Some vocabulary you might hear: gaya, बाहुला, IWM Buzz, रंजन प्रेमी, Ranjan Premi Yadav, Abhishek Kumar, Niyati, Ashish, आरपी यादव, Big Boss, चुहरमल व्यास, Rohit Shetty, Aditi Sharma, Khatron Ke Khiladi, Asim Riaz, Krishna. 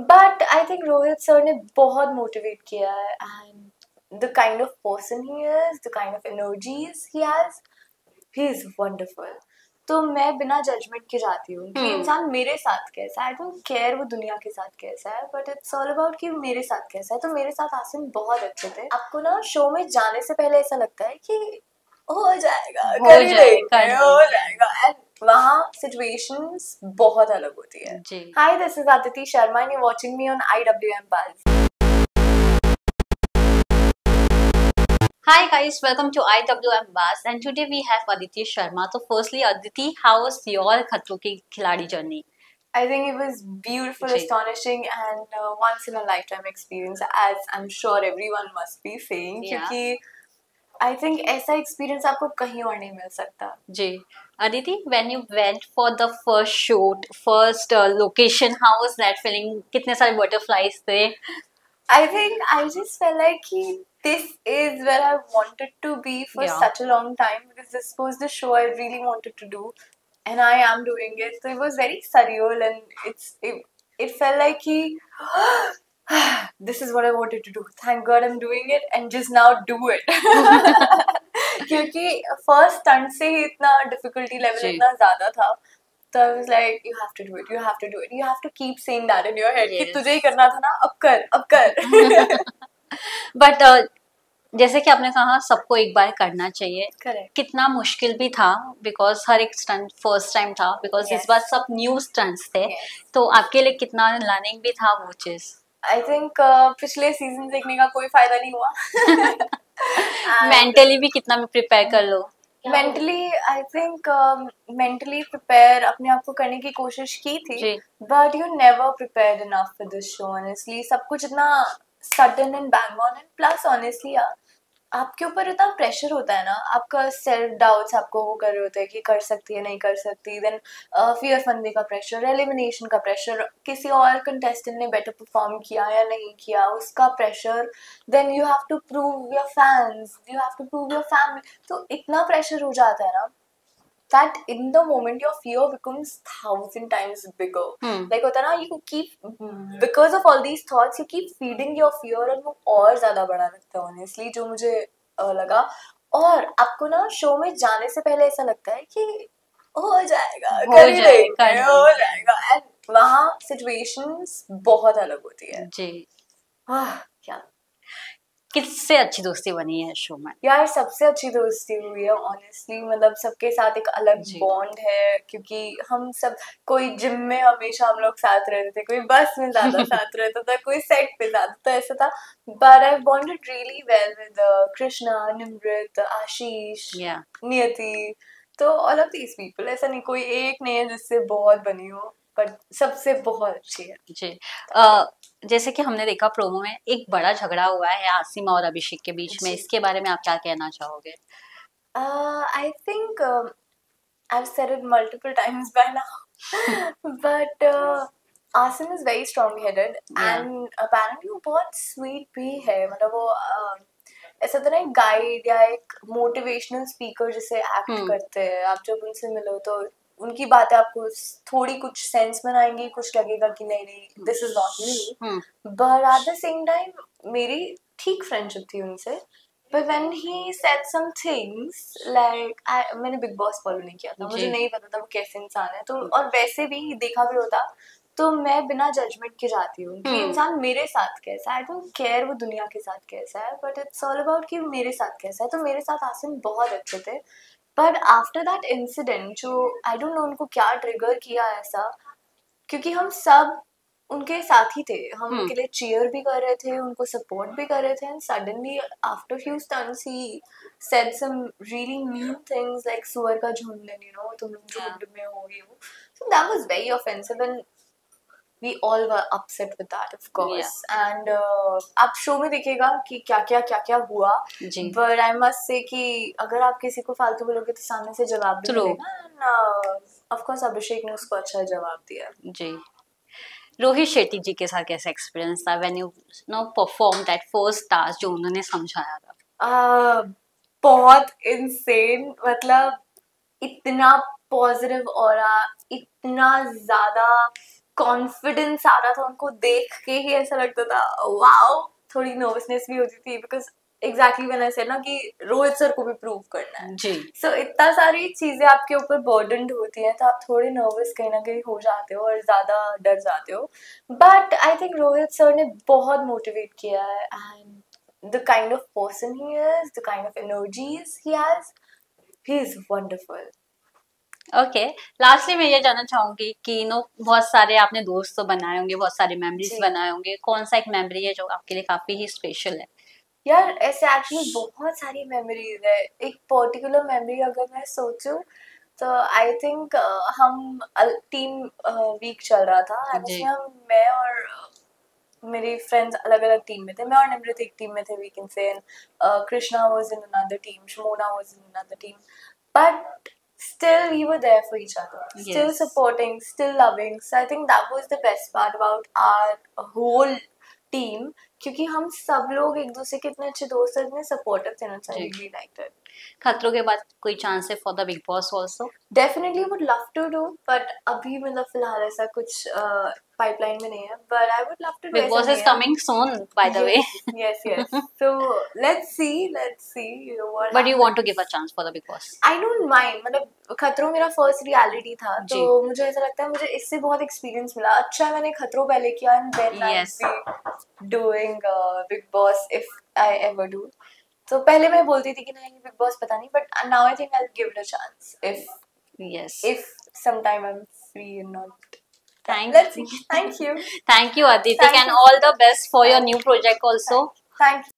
But I think Rohit sir ने बहुत motivate किया है and the kind of person he is, the kind of energies he has, he is wonderful. तो मैं बिना जजमेंट के जाती हूँ कि इंसान मेरे साथ कैसा है, आई डोंट केयर वो दुनिया के साथ कैसा है, बट इट्स ऑल अबाउट कि मेरे साथ कैसा है. तो मेरे साथ आसिम बहुत अच्छे थे. आपको ना शो में जाने से पहले ऐसा लगता है कि हो जाएगा, हो जाएगा एंड वहाँ सिचुएशंस बहुत अलग होती है. Hi, this is Aditi Sharma and you watching me on IWM Buzz. Hi guys, welcome to IWM Buzz and today we have Aditi Sharma. So firstly, Aditi, how was your Khatron Ke Khiladi journey? I think it was beautiful, astonishing and once in a lifetime experience, as I'm sure everyone must be saying. Yeah. Because I think ऐसा experience आपको कहीं और नहीं मिल सकता. जी. Aditi, when you went for the first shoot, first location, how was that feeling? कितने सारे butterflies थे? I think I just felt like कि this is where I wanted to be for such a long time, because this was the show I really wanted to do and I am doing it. So it was very surreal and it felt like he, this is what I wanted to do. Thank God I'm doing it and just now do it. Because first stunt se hi itna difficulty level itna zyada tha. So I was like, you have to do it, you have to do it. You have to keep saying that in your head. Yes. कि तुझे ही करना था ना, अब कर, अब कर. But जैसे कि आपने कहा सबको एक बार करना चाहिए. Correct. कितना मुश्किल भी था, बिकॉज हर एक स्टंट फर्स्ट टाइम था, बिकॉज इस बार सब न्यू स्टंट्स थे. तो आपके लिए कितना लर्निंग भी था वो चीज़? आई थिंक पिछले सीजन देखने का कोई फायदा नहीं हुआ. मेंटली भी कितना भी प्रिपेयर कर लो. Mentally I think mentally prepare अपने आप को करने की कोशिश की थी, but you never prepared enough for this show. Honestly सब कुछ इतना sudden and bang on, and plus honestly आपके ऊपर इतना प्रेशर होता है ना, आपका सेल्फ डाउट्स आपको वो कर रहे होते हैं कि कर सकती है नहीं कर सकती, देन फियर फंदे का प्रेशर, एलिमिनेशन का प्रेशर, किसी और कंटेस्टेंट ने बेटर परफॉर्म किया या नहीं किया उसका pressure, then you have to prove your fans, you have to prove your family. तो इतना प्रेशर हो जाता है ना that in the moment your fear becomes 1000 times bigger. Like होता ना, you keep, because of all these thoughts you keep feeding your fear and वो और ज़्यादा बड़ा लगता है honestly, जो मुझे लगा. और आपको ना शो में जाने से पहले ऐसा लगता है कि हो जाएगा, हो जाएगा and वहाँ situations बहुत अलग होती है. जी. क्या किससे अच्छी दोस्ती बनी है शो में? यार सबसे अच्छी दोस्ती हुई है ऑनेस्टली. मतलब सबके साथ एक अलग बॉन्ड है, क्योंकि हम सब, कोई जिम में हमेशा हम लोग साथ रहते थे, कोई बस में ज़्यादा साथ रहता था, कोई सेट पे ज़्यादा, तो ऐसा था. But I bonded really well with Krishna, Nimrit, Ashish, Niyati. तो ऑल ऑफ दीज पीपल, ऐसा नहीं कोई एक नहीं है जिससे बहुत बनी हो, बट सबसे बहुत अच्छी है. जी. जैसे कि हमने देखा प्रोमो में एक बड़ा झगड़ा हुआ है आसिम और अभिषेक के बीच में, इसके बारे में आप क्या कहना चाहोगे? I think I have said it multiple times by now, but Asim is very strong headed and apparently वो बहुत स्वीट भी है. मतलब वो ऐसा तो ना एक गाइड या एक मोटिवेशनल स्पीकर जैसे एक्ट करते हैं. आप जब उनसे मिलो तो उनकी बातें आपको थोड़ी कुछ सेंस में आएंगी, कुछ लगेगा कि नहीं नहीं this is not me, but at the same time मेरी ठीक फ्रेंडशिप थी उनसे. But when he said some things like, मैंने बिग बॉस फॉलो नहीं किया था, मुझे नहीं पता था वो कैसे इंसान है, तो और वैसे भी देखा भी होता तो मैं बिना जजमेंट के जाती हूँ कि इंसान मेरे साथ कैसा है, आई डोंट केयर वो दुनिया के साथ कैसा है, बट इट्स ऑल अबाउट कि मेरे साथ कैसा है. तो मेरे साथ आसिम बहुत अच्छे थे, बट आफ्टर दैट इंसिडेंट जो आई डोंट नो उनको क्या ट्रिगर किया ऐसा, क्योंकि हम सब उनके साथ ही थे, हम उनके लिए चीयर भी कर रहे थे, उनको सपोर्ट भी कर रहे थे, and suddenly after few stunts he said some really mean things like सुअर का झुंड, यू नो तुम लोग झुंड में हो ये वो. So that was very offensive and we all were upset with that of course. And आप शो में देखिएगा कि क्या क्या हुआ, बट आई मस्ट से कि अगर आप किसी को फालतू बोलोगे तो सामने से जवाब भी मिलेगा. ऑफ कोर्स अभिषेक ने उसको अच्छा जवाब दिया. जी. रोहित शेट्टी जी के साथ कैसा एक्सपीरियंस था when you know perform that first task जो उन्होंने समझाया था? बहुत इंसेन, मतलब इतना पॉजिटिव ऑरा, इतना ज्यादा कॉन्फिडेंस आ रहा था, उनको देख के ही ऐसा लगता था वाओ। थोड़ी नर्वसनेस भी होती थी बिकॉज एग्जैक्टली मैंने ऐसे ना कि रोहित सर को भी प्रूव करना है जी। सो इतना सारी चीजें आपके ऊपर बर्डन होती हैं तो आप थोड़े नर्वस कहीं ना कहीं हो जाते हो और ज्यादा डर जाते हो। But I think Rohit sir ने बहुत मोटिवेट किया है and the kind of person he is, the kind of energies he has, he is wonderful. Okay, lastly मैं ये जानना चाहूंगी कि नो बहुत सारे आपने दोस्त तो बनाए होंगे, बहुत सारे मेमोरीज बनाए होंगे, कौन सा एक मेमोरी है जो आपके लिए काफी ही स्पेशल है? यार ऐसे एक्चुअली बहुत सारी मेमोरीज है। एक पर्टिकुलर मेमोरी अगर मैं सोचूं तो आई थिंक हम टीम वीक चल रहा था एंड उसमें मैं और मेरी फ्रेंड्स अलग अलग टीम में थे। मैं और निमृत एक टीम में थे, we can say, Krishna was in another team, Shamona was in another team, but still we were there for each other, still supporting, still loving. So I think that was the best part about our whole team क्योंकि हम सब लोग एक दूसरे के इतने अच्छे दोस्त हैं, इतने supportive थे ना, so I really liked it. खतरों के बाद कोई चांस है for the Big Boss also? Definitely would love to do, but अभी मतलब फिलहाल ऐसा कुछ pipeline में नहीं है, but I would love to do. Big Boss is coming soon, by the way. Yes, yes. So let's see, you know what. But you want to give a chance for the Big Boss? I don't mind. मतलब खतरों मेरा first reality था, तो मुझे ऐसा लगता है मुझे इससे बहुत experience मिला। अच्छा मैंने खतरों पहले किया and then I'll be doing Big Boss if I ever do. तो पहले मैं बोलती थी कि नहीं बिग बॉस पता नहीं, but now I think I will give it a chance if sometime I am free and not. Thank you Aditi and all the best for your new project also. Thank you.